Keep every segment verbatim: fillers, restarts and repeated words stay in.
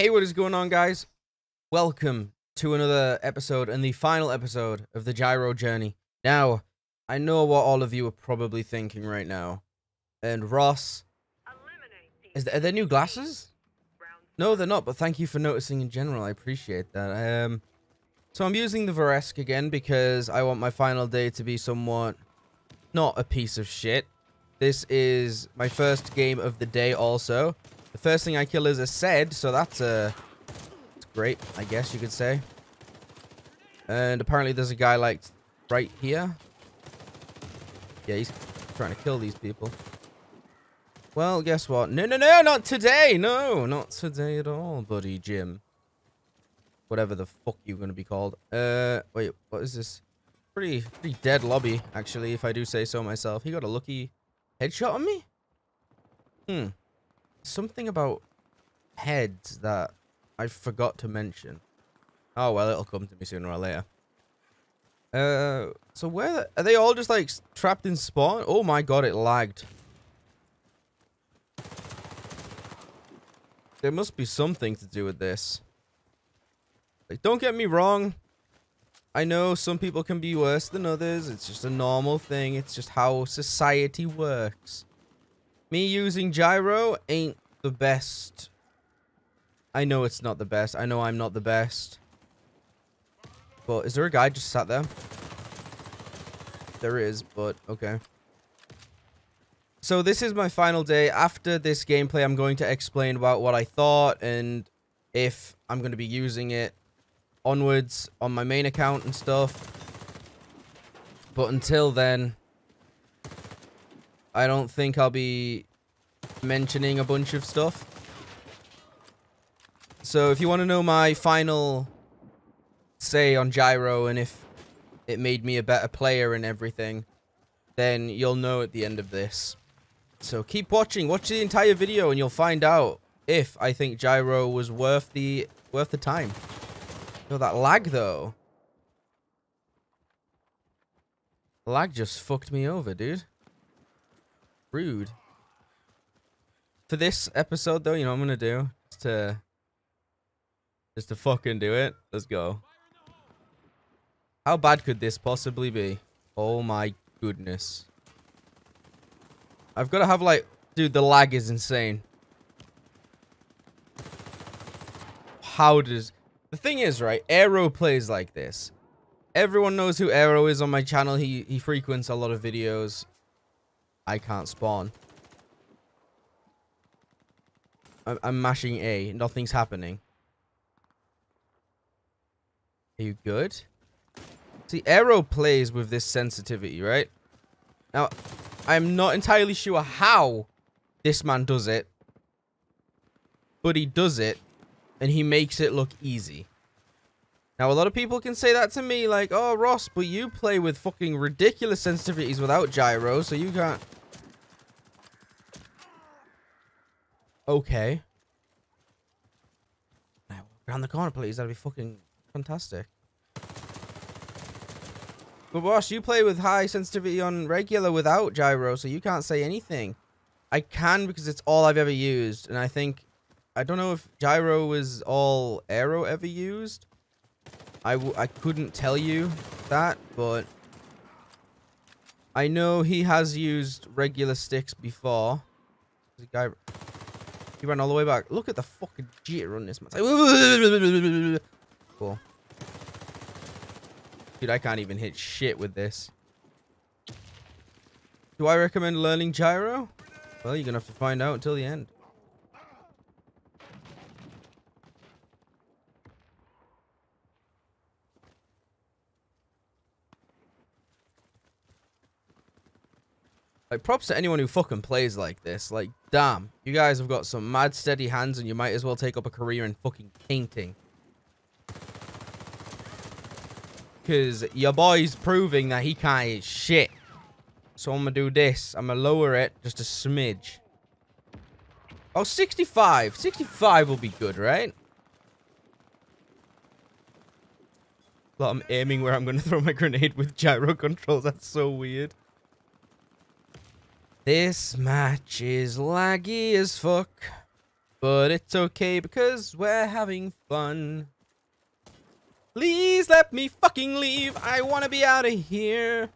Hey, what is going on, guys? Welcome to another episode and the final episode of the Gyro Journey. Now, I know what all of you are probably thinking right now. And Ross, is there, are there new glasses? No, they're not, but thank you for noticing in general. I appreciate that. Um, so I'm using the Veresk again because I want my final day to be somewhat not a piece of shit. This is my first game of the day also. The first thing I kill is a Sed, so that's a, it's great, I guess you could say. And apparently there's a guy, like, right here. Yeah, he's trying to kill these people. Well, guess what? No, no, no, not today! No, not today at all, buddy Jim. Whatever the fuck you're going to be called. Uh, wait, what is this? Pretty, pretty dead lobby, actually, if I do say so myself. He got a lucky headshot on me? Hmm. Something about heads that I forgot to mention. Oh, well, it'll come to me sooner or later. Uh, so where the, are they all just, like, trapped in spawn? Oh, my God, it lagged. There must be something to do with this. Like, don't get me wrong. I know some people can be worse than others. It's just a normal thing. It's just how society works. Me using gyro ain't the best. I know it's not the best. I know I'm not the best. But is there a guy just sat there? There is, but okay. So this is my final day. After this gameplay, I'm going to explain about what I thought and if I'm going to be using it onwards on my main account and stuff. But until then, I don't think I'll be mentioning a bunch of stuff. So if you want to know my final say on Gyro and if it made me a better player and everything, then you'll know at the end of this. So keep watching. Watch the entire video and you'll find out if I think Gyro was worth the worth the time. No, that lag though. Lag just fucked me over, dude. Rude. For this episode, though, you know what I'm gonna do? Just to, just to fucking do it. Let's go. How bad could this possibly be? Oh my goodness. I've got to have, like... Dude, the lag is insane. How does... The thing is, right, Aero plays like this. Everyone knows who Aero is on my channel. He, he frequents a lot of videos. I can't spawn. I'm, I'm mashing A. Nothing's happening. Are you good? See, Aero plays with this sensitivity, right? Now, I'm not entirely sure how this man does it. But he does it. And he makes it look easy. Now, a lot of people can say that to me, like, oh, Ross, but you play with fucking ridiculous sensitivities without gyro, so you can't... Okay. Now, around the corner, please. That'd be fucking fantastic. But, Ross, you play with high sensitivity on regular without gyro, so you can't say anything. I can because it's all I've ever used, and I think... I don't know if gyro is all Aero ever used. I, w I couldn't tell you that, but I know he has used regular sticks before. There's a guy, he ran all the way back. Look at the fucking jitter on this man. Like, cool. Dude, I can't even hit shit with this. Do I recommend learning gyro? Well, you're going to have to find out until the end. Like, props to anyone who fucking plays like this. Like, damn. You guys have got some mad steady hands and you might as well take up a career in fucking painting. Because your boy's proving that he can't eat shit. So I'm going to do this. I'm going to lower it just a smidge. Oh, sixty-five. sixty-five will be good, right? But I'm aiming where I'm going to throw my grenade with gyro controls. That's so weird. This match is laggy as fuck. But it's okay because we're having fun. Please let me fucking leave. I want to be out of here.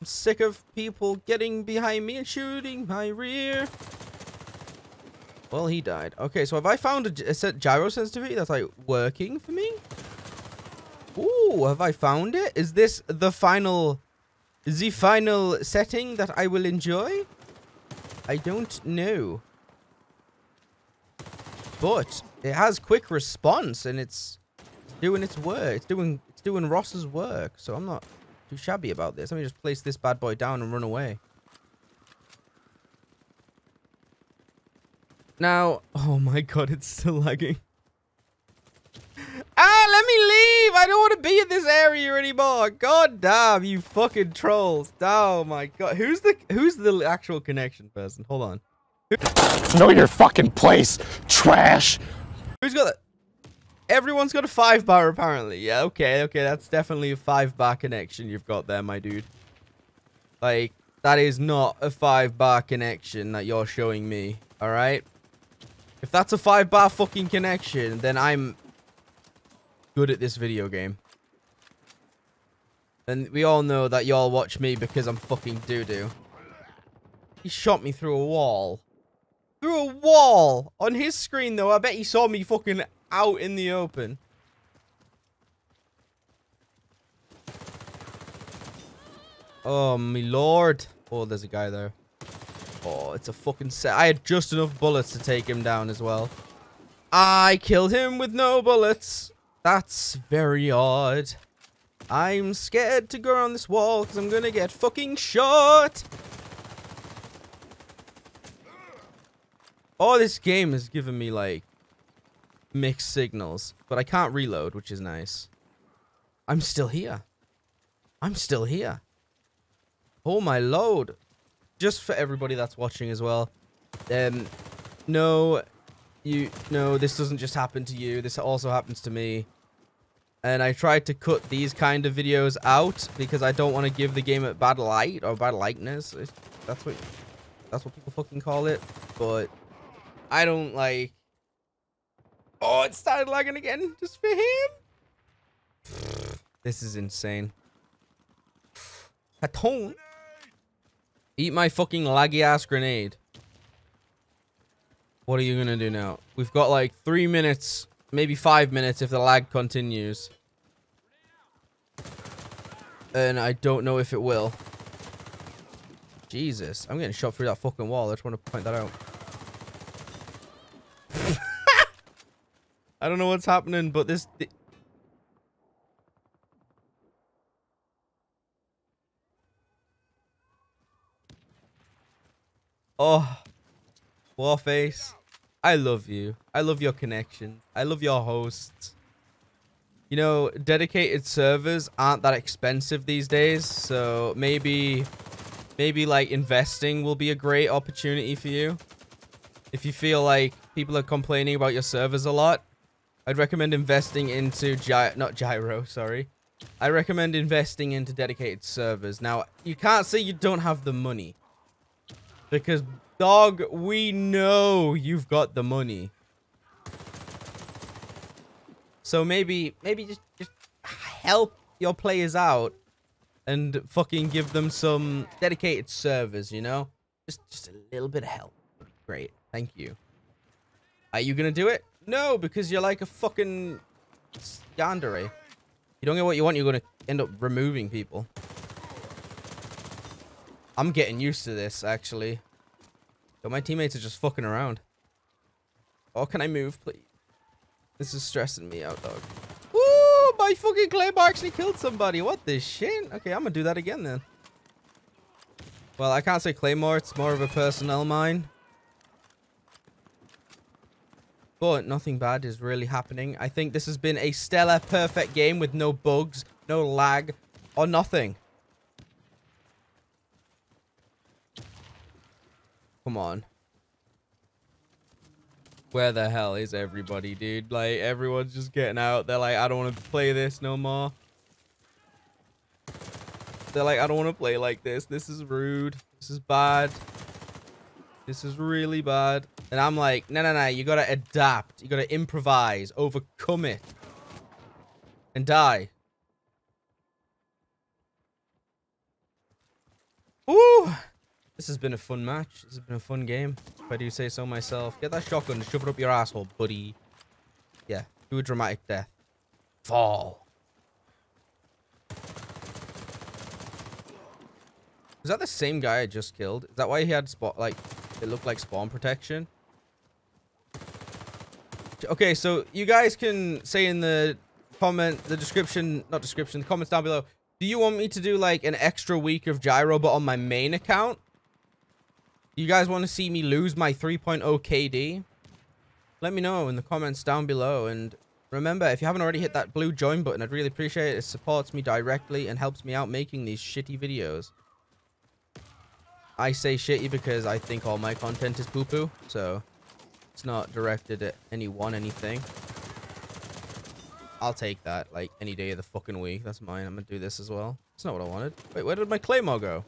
I'm sick of people getting behind me and shooting my rear. Well, he died. Okay, so have I found a, a set gyro sensitivity that's like working for me? Ooh, have I found it? Is this the final, the final setting that I will enjoy? I don't know. But it has quick response and it's doing its work. It's doing, it's doing Ross's work. So I'm not too shabby about this. Let me just place this bad boy down and run away. Now, oh my god, it's still lagging. Ah, let me leave! I don't want to be in this area anymore. God damn, you fucking trolls. Oh my god. Who's the who's the actual connection person? Hold on. Know your fucking place, trash! Who's got that? Everyone's got a five bar apparently. Yeah, okay, okay, that's definitely a five bar connection you've got there, my dude. Like, that is not a five bar connection that you're showing me. Alright? If that's a five bar fucking connection, then I'm good at this video game. And we all know that y'all watch me because I'm fucking doo-doo. He shot me through a wall. Through a wall! On his screen, though, I bet he saw me fucking out in the open. Oh, me lord. Oh, there's a guy there. Oh, it's a fucking set. I had just enough bullets to take him down as well. I killed him with no bullets. That's very odd. I'm scared to go on this wall because I'm going to get fucking shot. Oh, this game has given me, like, mixed signals. But I can't reload, which is nice. I'm still here. I'm still here. Oh, my lord. Just for everybody that's watching as well, um, no, you, no, this doesn't just happen to you. This also happens to me. And I tried to cut these kind of videos out because I don't want to give the game a bad light or bad likeness. It's, that's what, that's what people fucking call it. But I don't like. Oh, it started lagging again just for him. This is insane. I don't. Eat my fucking laggy ass grenade. What are you gonna do now? We've got like three minutes, maybe five minutes if the lag continues. And I don't know if it will. Jesus, I'm getting shot through that fucking wall. I just want to point that out. I don't know what's happening, but this... Th Oh, Warface, I love you. I love your connection. I love your hosts. You know, dedicated servers aren't that expensive these days, so maybe, maybe like investing will be a great opportunity for you. If you feel like people are complaining about your servers a lot, I'd recommend investing into gy- not gyro, sorry. I recommend investing into dedicated servers. Now, you can't say you don't have the money. Because, dog, we know you've got the money. So maybe, maybe just, just help your players out and fucking give them some dedicated servers, you know? Just, just a little bit of help. Great. Thank you. Are you going to do it? No, because you're like a fucking yandere. You don't get what you want, you're going to end up removing people. I'm getting used to this, actually. But my teammates are just fucking around. Oh, can I move, please? This is stressing me out, dog. Ooh, my fucking claymore actually killed somebody. What the shit? Okay, I'm gonna do that again, then. Well, I can't say claymore. It's more of a personnel mine. But nothing bad is really happening. I think this has been a stellar, perfect game with no bugs, no lag, or nothing. Come on. Where the hell is everybody, dude? Like, everyone's just getting out. They're like, I don't want to play this no more. They're like, I don't want to play like this. This is rude. This is bad. This is really bad. And I'm like, no, no, no. You got to adapt. You got to improvise, overcome it, and die. Ooh. This has been a fun match. This has been a fun game, if I do say so myself. Get that shotgun and shove it up your asshole, buddy. Yeah, do a dramatic death. Fall. Is that the same guy I just killed? Is that why he had spot, like, it looked like spawn protection? Okay, so you guys can say in the comment, the description, not description, the comments down below, do you want me to do, like, an extra week of gyro, but on my main account? You guys want to see me lose my three point oh K D? Let me know in the comments down below. And remember, if you haven't already, hit that blue join button. I'd really appreciate it. It supports me directly and helps me out making these shitty videos. I say shitty because I think all my content is poo-poo, so it's not directed at anyone, anything. I'll take that, like, any day of the fucking week. That's mine. I'm gonna do this as well. That's not what I wanted. Wait, where did my claymore go?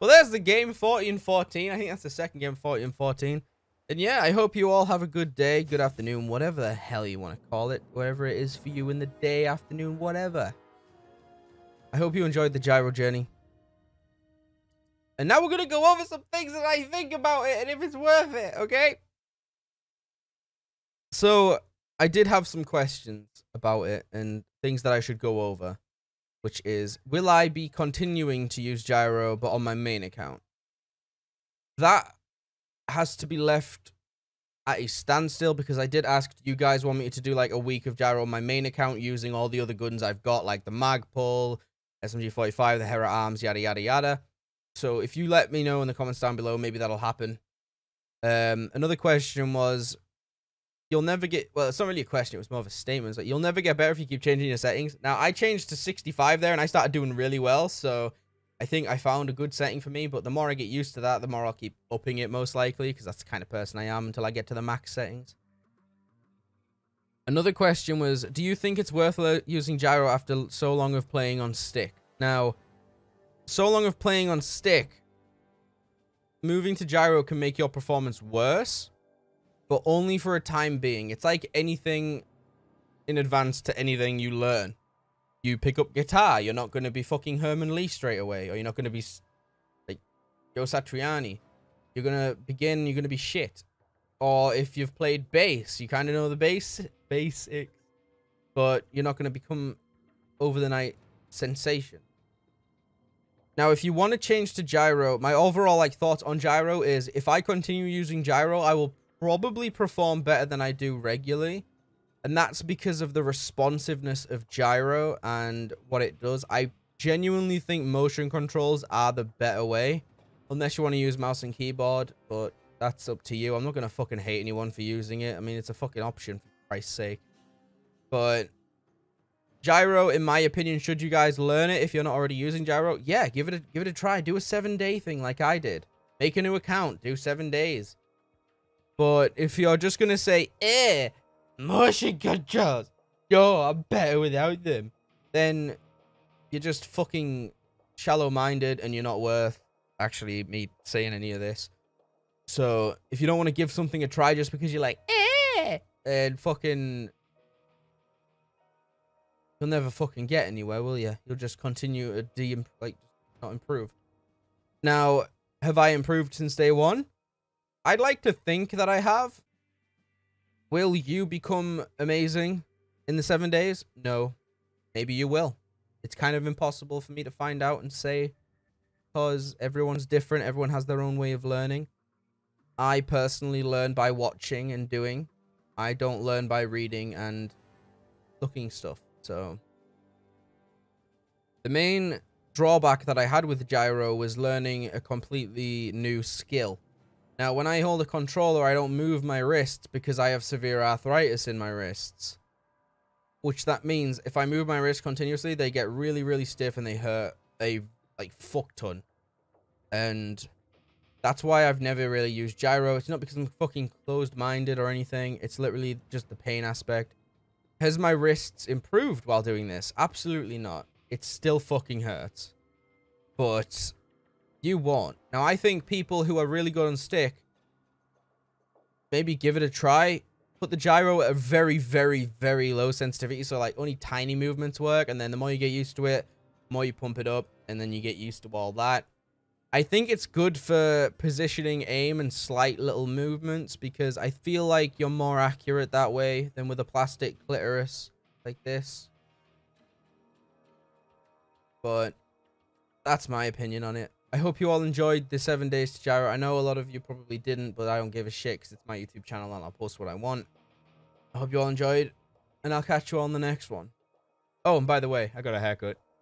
Well, there's the game, fourteen fourteen. I think that's the second game, fourteen fourteen. And yeah, I hope you all have a good day, good afternoon, whatever the hell you want to call it. Whatever it is for you in the day, afternoon, whatever. I hope you enjoyed the gyro journey. And now we're gonna go over some things that I think about it and if it's worth it, okay? So, I did have some questions about it and things that I should go over, which is, will I be continuing to use gyro but on my main account? That has to be left at a standstill because I did ask, do you guys want me to do like a week of gyro on my main account using all the other guns I've got, like the Magpul, S M G forty-five, the Hera Arms, yada, yada, yada. So if you let me know in the comments down below, maybe that'll happen. Um, another question was, you'll never get, well, it's not really a question, it was more of a statement. It's like, you'll never get better if you keep changing your settings. Now, I changed to sixty-five there, and I started doing really well, so I think I found a good setting for me, but the more I get used to that, the more I'll keep upping it, most likely, because that's the kind of person I am until I get to the max settings. Another question was, do you think it's worth using gyro after so long of playing on stick? Now, so long of playing on stick, moving to gyro can make your performance worse, but only for a time being. It's like anything in advance to anything you learn. You pick up guitar, you're not going to be fucking Herman Lee straight away, or you're not going to be like Joe Satriani. You're going to begin, you're going to be shit. Or if you've played bass, you kind of know the bass basics, but you're not going to become over the night sensation. Now, if you want to change to gyro, my overall like thoughts on gyro is if I continue using gyro, I will probably perform better than I do regularly. And that's because of the responsiveness of gyro and what it does. I genuinely think motion controls are the better way, unless you want to use mouse and keyboard, but that's up to you. I'm not going to fucking hate anyone for using it. I mean, it's a fucking option for Christ's sake. But gyro, in my opinion, should you guys learn it if you're not already using gyro? Yeah, give it a, give it a try. Do a seven-day thing like I did. Make a new account. Do seven days. But if you're just going to say, eh, motion controls, yo, I'm better without them, then you're just fucking shallow-minded and you're not worth actually me saying any of this. So if you don't want to give something a try just because you're like, eh, and fucking... you'll never fucking get anywhere, will you? You'll just continue to de like not improve. Now, have I improved since day one? I'd like to think that I have. Will you become amazing in the seven days? No. Maybe you will. It's kind of impossible for me to find out and say, because everyone's different. Everyone has their own way of learning. I personally learn by watching and doing. I don't learn by reading and looking stuff. So, the main drawback that I had with gyro was learning a completely new skill. Now, when I hold a controller, I don't move my wrists because I have severe arthritis in my wrists. Which that means if I move my wrists continuously, they get really, really stiff and they hurt a, like, fuck ton. And that's why I've never really used gyro. It's not because I'm fucking closed-minded or anything. It's literally just the pain aspect. Has my wrists improved while doing this? Absolutely not. It still fucking hurts. But You won't. Now, I think people who are really good on stick, maybe give it a try. Put the gyro at a very, very, very low sensitivity. So, like, only tiny movements work. And then the more you get used to it, the more you pump it up. And then you get used to all that. I think it's good for positioning, aim, and slight little movements. Because I feel like you're more accurate that way than with a plastic clitoris like this. But that's my opinion on it. I hope you all enjoyed the seven days to gyro. I know a lot of you probably didn't, but I don't give a shit because it's my YouTube channel and I'll post what I want. I hope you all enjoyed, and I'll catch you all on the next one. Oh, and by the way, I got a haircut.